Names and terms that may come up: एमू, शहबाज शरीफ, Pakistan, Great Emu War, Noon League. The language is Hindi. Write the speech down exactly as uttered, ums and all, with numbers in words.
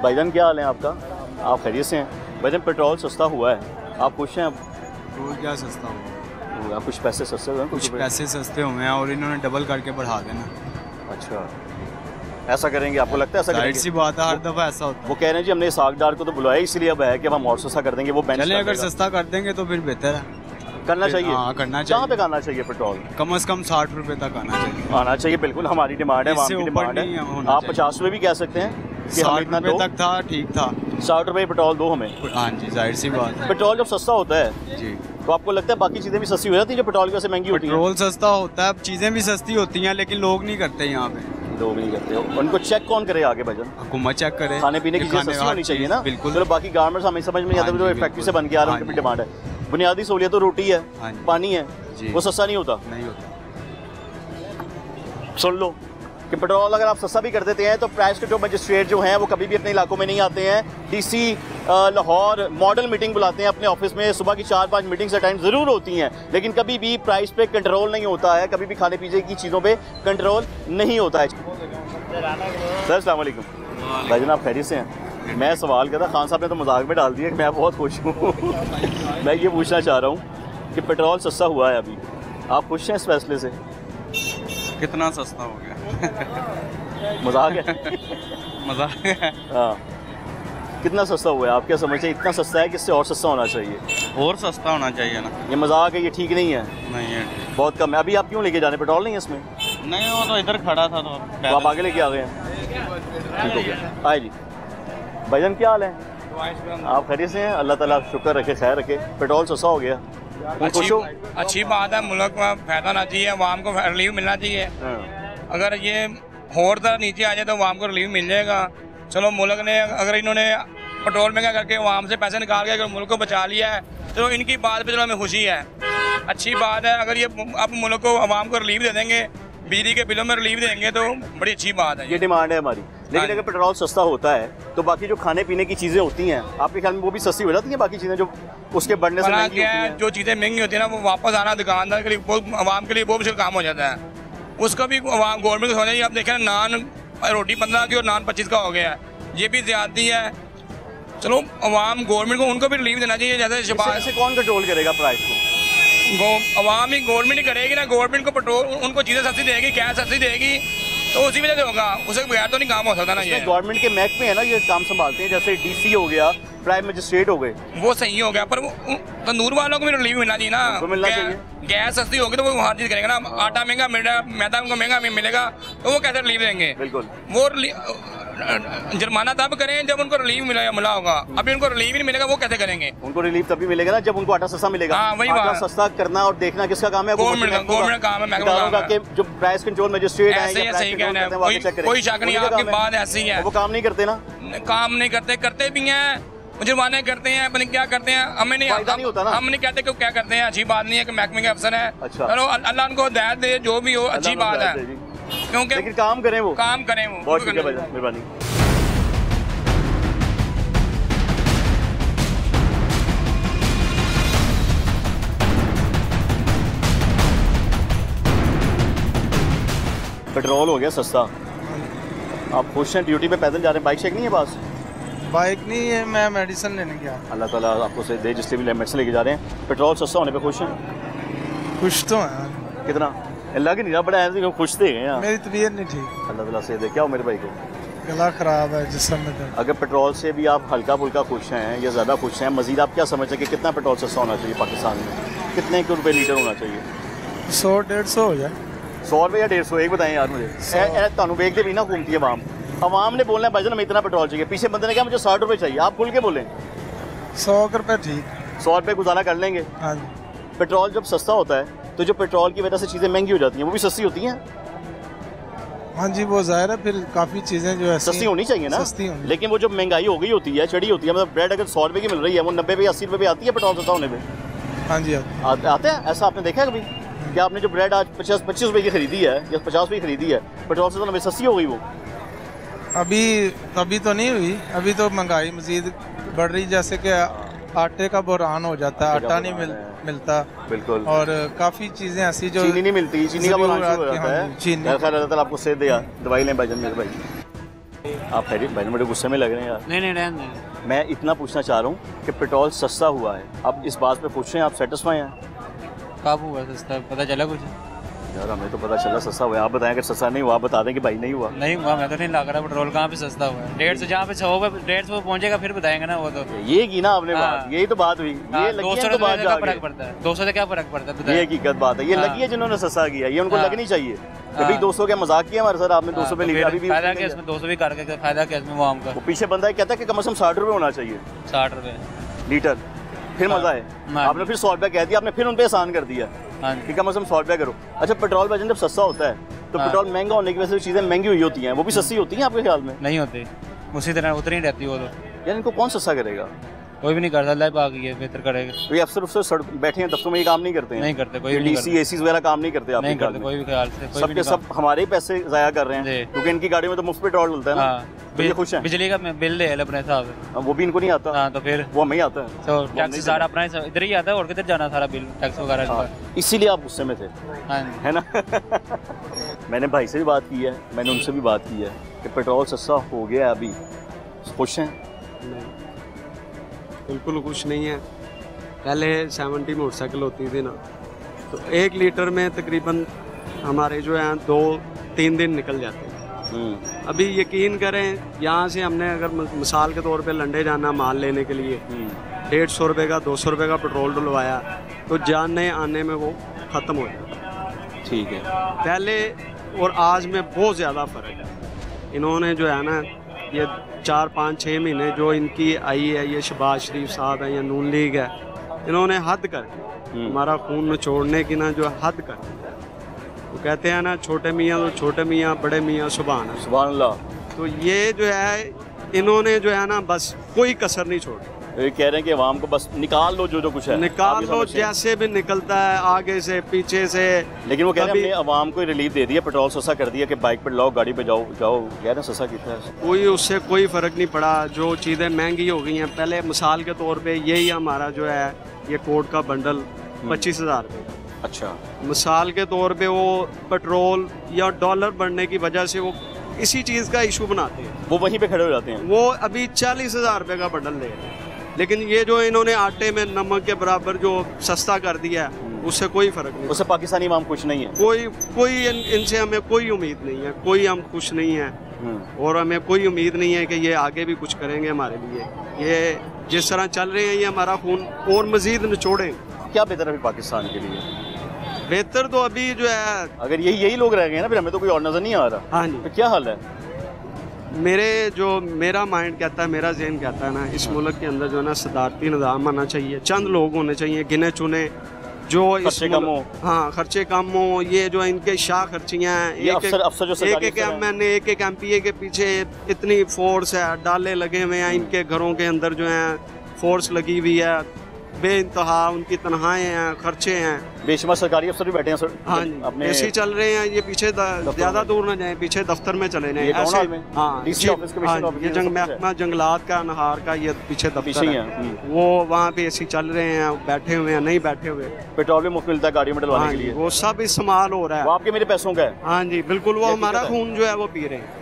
भाईजान क्या हाल है आपका? आप खैरियत से हैं? भाईजान पेट्रोल सस्ता हुआ है, आप खुश हैं? अब पेट्रोल क्या सस्ता हुआ, कुछ पैसे सस्ते हुए हैं, कुछ पैसे सस्ते हुए हैं और इन्होंने डबल करके बढ़ा देना। अच्छा, ऐसा करेंगे? आपको लगता है ऐसा? जाहिर सी बात है, हर दफ़ा ऐसा होता है। वो कह रहे हैं जी हमने सागदार को तो बुलाया इसलिए अब है कि हम और सस्ता कर देंगे। वो पहले अगर सस्ता कर देंगे तो फिर बेहतर है, करना चाहिए। हाँ, करना चाहिए। कहाँ पे आना चाहिए पेट्रोल? कम से कम साठ रुपए तक आना चाहिए। आना चाहिए, बिल्कुल हमारी डिमांड है, आपकी डिमांड है। आप पचास रुपए भी कह सकते हैं कि हम इतना दो तक था, ठीक था, साठ रुपए पेट्रोल दो हमें। हाँ जी, जाहिर सी बात है। पेट्रोल जब सस्ता होता है जी तो आपको लगता है बाकी चीज़ें भी सस्ती हो जाती है जो पेट्रोल की वजह से महंगी होती है? पेट्रोल सस्ता होता है, चीज़ें भी सस्ती होती हैं, लेकिन लोग नहीं करते यहाँ पे। लोग नहीं करते हो, उनको चेक कौन करे आगे? भाईजान हुकूमत चेक करे, खाने पीने की चीज़ें सस्ती होनी चाहिए ना। बिल्कुल। चलो बाकी गारमेंट्स हमें समझ में आता है, जो फैक्ट्री से बन के आ रहा है, उनकी डिमांड है। बुनियादी सहूलियत तो रोटी है, पानी है, वो सस्ता नहीं होता। नहीं होता। सुन लो कि पेट्रोल अगर आप सस्ता भी कर देते हैं तो प्राइस के जो मजिस्ट्रेट जो हैं वो कभी भी अपने इलाकों में नहीं आते हैं। डीसी लाहौर मॉडल मीटिंग बुलाते हैं अपने ऑफिस में, सुबह की चार पांच मीटिंग्स अटेंड ज़रूर होती हैं, लेकिन कभी भी प्राइस पे कंट्रोल नहीं होता है, कभी भी खाने पीने की चीज़ों पे कंट्रोल नहीं होता है। सर अस्सलाम वालेकुम। भाई जान आप खैरियत से हैं? मैं सवाल करता, खान साहब ने तो मजाक में डाल दिया कि मैं बहुत खुश हूँ। मैं ये पूछना चाह रहा हूँ कि पेट्रोल सस्ता हुआ है अभी, आप खुश हैं इस फैसले से? कितना सस्ता हो गया? मजाक है। मजाक है। हाँ, कितना सस्ता हुआ है आप क्या समझते हैं? इतना सस्ता है कि इससे और सस्ता होना चाहिए। और सस्ता होना चाहिए ना, ये मजाक है, ये ठीक नहीं है। नहीं है, बहुत कम है। अभी आप क्यों लेके जा रहे हैं? पेट्रोल नहीं है इसमें? नहीं, वो तो इधर खड़ा था तो, तो आप आगे लेके आ गए हैं। ठीक है, आए जी। भाईजान क्या हाल है? आप खैरियत से हैं? अल्लाह ताला शुक्र रखे, खैर रखे। पेट्रोल सस्ता हो गया, अच्छी अच्छी बात है, मुल्क में फायदा होना चाहिए, आवाम को रिलीफ मिलना चाहिए। अगर ये और तरह नीचे आ जाए तो आवाम को रिलीफ मिल जाएगा। चलो मुल्क ने, अगर इन्होंने पेट्रोल महंगा करके आवाम से पैसे निकाल के अगर मुल्क को बचा लिया है तो इनकी बात पे चलो हमें खुशी है, अच्छी बात है। अगर ये अब मुल्क को, आवाम को रिलीफ दे देंगे, बिजली के बिलों में रिलीफ देंगे तो बड़ी अच्छी बात है, ये डिमांड है हमारी। लेकिन अगर पेट्रोल सस्ता होता है तो बाकी जो खाने पीने की चीज़ें होती हैं आपके ख्याल में वो भी सस्ती हो जाती हैं? बाकी चीज़ें जो उसके बढ़ने से महंगी होती हैं, जो चीज़ें महंगी होती हैं ना, वो वापस आना दुकानदार के लिए, वो आवाम के लिए बहुत मुश्किल काम हो जाता है। उसका भी गवर्नमेंट को समझाइए। आप देखें नान रोटी पंद्रह की और नान पच्चीस का हो गया है, ये भी ज्यादती है। चलो आवाम, गवर्नमेंट को, उनको भी रिलीफ देना चाहिए। जैसे शहबाज से कौन कंट्रोल करेगा प्राइस को? आवाम ही, गवर्नमेंट ही करेगी ना। गवर्नमेंट को पेट्रोल, उनको चीज़ें सस्ती देगी, गैस सस्ती देगी तो उसी वजह से होगा, उसके बगैर तो नहीं काम हो सकता ना। ये गवर्नमेंट के महकमे है ना, ये काम संभालते हैं, जैसे डीसी हो गया, प्राइम मजिस्ट्रेट हो गए, वो सही हो गया। पर वो तंदूर वालों को भी रिलीफ मिलना चाहिए ना, तो मिलना चाहिए। गैस सस्ती होगी तो वो हर चीज़ करेंगे ना, आटा महंगा मिल रहा है, मैदा उनको महंगा मिलेगा तो वो कैसे रिलीफ देंगे? बिल्कुल, वो जुर्माना तब करें जब उनको रिलीफ मिला होगा, अभी उनको रिलीफ नहीं मिलेगा वो कैसे करेंगे? उनको रिलीफ तभी मिलेगा ना जब उनको आटा सस्ता मिलेगा। हाँ, वही बात, सस्ता करना और देखना किसका काम है? गवर्नमेंट का काम है। जो प्राइस कंट्रोल मजिस्ट्रेट है, कोई शक नहीं, आपकी बात ऐसी है, वो काम नहीं करते ना। काम नहीं करते, करते भी हैं, जुर्माने करते हैं, अपने क्या करते हैं, हमें नहीं आता, नहीं होता ना, हम नहीं कहते कि क्या करते हैं। अच्छी बात नहीं है कि महकमे के अफसर है, चलो अल्लाह उनको हिदायत दे, जो भी हो अच्छी बात है, क्योंकि लेकिन काम करें वो, काम करें वो। बहुत शुक्रिया भाई, मेहरबानी। पेट्रोल हो गया सस्ता, आप खुश हैं? ड्यूटी पे पैदल जा रहे हैं, बाइक शेक नहीं है पास? बाइक नहीं है, मैं मेडिसिन लेने गया। अल्लाह ताला आपको से दे, जिससे भी मेडिसिन लेके जा रहे हैं। पेट्रोल सस्ता होने पे खुश हैं? खुश तो हैं। कितना? अल्लाह की निगाह बढ़ाया तो खुश थे हैं। मेरी तबीयत नहीं ठीक, अल्लाह ताला से दे। क्या हो मेरे भाई को? गला ख़राब है, जिसम में दर्द। अगर पेट्रोल से भी आप हल्का फुल्का खुश हैं या ज़्यादा खुश हैं? मज़ीद आप क्या समझते हैं कि कितना पेट्रोल सस्ता होना चाहिए पाकिस्तान में, कितने के रुपये लीटर होना चाहिए? सौ डेढ़ सौ हो जाए। सौ रुपये या डेढ़ सौ, एक बताएँ यार मुझे। तुम देखते भी ना, घूमती है वाम आवाम ने बोलना है भाईजान हमें इतना पेट्रोल चाहिए, पीछे बंदे ने कहा मुझे साठ रुपये चाहिए, आप खुल के बोलें सौ रुपये। ठीक, सौ रुपये गुजारा कर लेंगे। हाँ, पेट्रोल जब सस्ता होता है तो जो पेट्रोल की वजह से चीज़ें महंगी हो जाती हैं वो भी सस्ती होती हैं। हाँ जी, वो ज़ाहिर है, फिर काफ़ी चीज़ें जो है सस्ती होनी चाहिए ना, सस्ती होनी। लेकिन वो जो महंगाई हो गई होती है, चढ़ी होती है, मतलब ब्रेड अगर सौ रुपये की मिल रही है वो नब्बे पे अस्सी रुपये पे आती है पेट्रोल सस्ता होने पर। हाँ जी, आते हैं ऐसा आपने देखा है कभी कि आपने जो ब्रेड आज पचास पच्चीस रुपये की खरीदी है या पचास रुपये की खरीदी है, पेट्रोल सस्ता सस्ती हो गई? वो अभी अभी तो नहीं हुई, अभी तो महंगाई मजीद बढ़ रही, जैसे कि आटे का बुरहान हो जाता है, आटा नहीं मिल, मिलता। बिल्कुल, और काफ़ी चीज़ें ऐसी जो चीनी नहीं मिलती, चीनी का बुरहान हो जाता है। आपको सेहत दिया, दवाई लें भाईजान मेरे भाई। आप खैर भाई बड़े गुस्से में लग रहे हैं यार। नहीं नहीं नहीं मैं इतना पूछना चाह रहा हूँ कि पेट्रोल सस्ता हुआ है, अब इस बात पे पूछ रहे हैं आप सेटिस्फाई हैं? कब हुआ सस्ता, पता चला कुछ? यार हमें तो पता चला सस्ता हुआ, आप बताएं कि सस्ता नहीं हुआ, आप बता दें कि भाई नहीं हुआ। नहीं हुआ, मैं तो नहीं लग रहा पेट्रोल कहाँ पे सस्ता हुआ है। डेढ़ सौ जहाँ पे होगा, डेढ़ सौ पहुँचेगा फिर बताएंगे ना। वो तो ये की ना आपने बात, यही तो बात हुई। दो सौ क्या फर्क पड़ता है, दो सौ से क्या फर्क पड़ता है? ये हकीकत बात है, ये लगी है जिन्होंने सस्ता किया, ये उनको लगनी चाहिए। अभी दो सौ के मजाक किया हमारे सर, आपने दो सौ पे लिखा, अभी भी फायदा क्या इसमें? दो सौ भी करके फायदा क्या इसमें? आम का पीछे बंदा है कहता है कि कम से कम साठ रुपये होना चाहिए, साठ रुपये लीटर, फिर मजा है। आपने फिर सौ रुपया कह दिया, आपने फिर उन पे आसान कर दिया कि कम से कम सौ रुपया करो। अच्छा पेट्रोल भाई जब सस्ता होता है तो पेट्रोल महंगा होने की वजह से चीज़ें महंगी हुई होती हैं, वो भी सस्ती होती हैं आपके ख्याल में? नहीं होती, उसी तरह उतनी रहती है वो तो। यार इनको कौन सस्ता करेगा? कोई भी नहीं करता, लाइफ आ गई है, बेहतर करेगा। तो ये अफसर अफसर सड़क बैठे हैं, दफ्तरों में ये काम नहीं करते हैं, नहीं करते, कोई डी सी ए सी वगैरह काम नहीं करते, आप नहीं करते कोई भी ख्याल से, सब के सब हमारे ही पैसे ज़ाया कर रहे हैं क्योंकि इनकी गाड़ी में तो मुफ्त पेट्रोल मिलता है ना। तो ये खुश है, बिजली का बिल ले अपने हिसाब से, वो भी इनको नहीं आता। तो फिर वो हमें ही आता है, तो टैक्स सारा अपना इधर ही आता है, और किधर जाना सारा बिल टैक्स वगैरह, इसीलिए आप गुस्से में थे है ना। मैंने भाई से भी बात की है, मैंने उनसे भी बात की है कि पेट्रोल सस्ता हो गया है, अभी खुश हैं? बिल्कुल कुछ नहीं है। पहले सेवेंटी मोटरसाइकिल होती थी ना, तो एक लीटर में तकरीबन हमारे जो है दो तीन दिन निकल जाते हैं। अभी यकीन करें यहाँ से हमने अगर मिसाल के तौर पे लंडे जाना माल लेने के लिए, डेढ़ सौ रुपये का दो सौ रुपये का पेट्रोल डलवाया तो जाने आने में वो ख़त्म हो जाता। ठीक है, पहले और आज में बहुत ज़्यादा फ़र्क है। इन्होंने जो है ना ये चार पाँच छः महीने जो इनकी आई है, ये शहबाज शरीफ साहब है या नून लीग है, इन्होंने हद कर दी हमारा खून निचोड़ने की ना, जो हद कर दी। वो कहते हैं ना छोटे मियाँ तो छोटे मियाँ, बड़े मियाँ सुभान सुभान अल्लाह। तो ये जो है इन्होंने जो है ना बस कोई कसर नहीं छोड़ी। ये कह रहे हैं कि आवाम को बस निकाल लो, जो जो कुछ है निकाल लो, जैसे भी निकलता है आगे से पीछे से। लेकिन वो कह रहे हैं आवाम को रिलीफ दे दिया, पेट्रोल सस्ता कर दिया कि बाइक पर लाओ, गाड़ी पे जाओ जाओ, कह रहे सस्ता कितना है, कोई उससे कोई फ़र्क नहीं पड़ा। जो चीज़ें महंगी हो गई हैं, पहले मिसाल के तौर पर यही हमारा जो है ये कोट का बंडल पच्चीस हज़ार रुपये का, अच्छा मिसाल के तौर पर वो पेट्रोल या डॉलर बढ़ने की वजह से वो इसी चीज़ का इशू बनाते हैं, वो वहीं पर खड़े हो जाते हैं। वो अभी चालीस हज़ार रुपये का बंडल दे रहे हैं, लेकिन ये जो इन्होंने आटे में नमक के बराबर जो सस्ता कर दिया है उससे कोई फ़र्क नहीं, उससे पाकिस्तानी आवाम खुश नहीं है, कोई कोई इन, इनसे हमें कोई उम्मीद नहीं है, कोई हम खुश नहीं हैं और हमें कोई उम्मीद नहीं है कि ये आगे भी कुछ करेंगे हमारे लिए। ये जिस तरह चल रहे हैं ये हमारा खून और मज़ीद निचोड़ें। क्या बेहतर है पाकिस्तान के लिए? बेहतर तो अभी जो है अगर यही यही लोग रह गए ना, फिर हमें तो कोई और नज़र नहीं आ रहा। हाँ जी, तो क्या हाल है? मेरे जो मेरा माइंड कहता है, मेरा जहन कहता है ना, इस मुल्क के अंदर जो है ना सदारती निज़ाम आना चाहिए, चंद लोग होने चाहिए गिने चुने जो खर्चे कम हो, हाँ खर्चे कम हो। ये जो इनके शाह खर्चियाँ हैं, एक एक, अफसर जो एक, एक मैंने एक एक एम पी ए के पीछे इतनी फोर्स है, डाले लगे हुए हैं इनके घरों के अंदर जो है फोर्स लगी हुई है बे इंतहा, उनकी तनख्वाहें हैं, खर्चे हैं, बेशुमार सरकारी अफसर भी बैठे हैं सर। हाँ जी, ऐसे चल रहे हैं ये, पीछे ज़्यादा दूर ना जाएं, पीछे दफ्तर में चले जाएं। ऐसे हाँ जी, ये जंग महकमा जंगलात का नहार का ये पीछे दफ्तर है, वो वहाँ पे ऐसे चल रहे हैं, बैठे हुए हैं नहीं बैठे हुए, पेट्रोल भी मुफ्त मिलता है गाड़ी में डलवाने के लिए, वो सब इस्तेमाल हो रहा है आपके मेरे पैसों का है। हाँ जी बिल्कुल, वो हमारा खून जो है वो पी रहे हैं।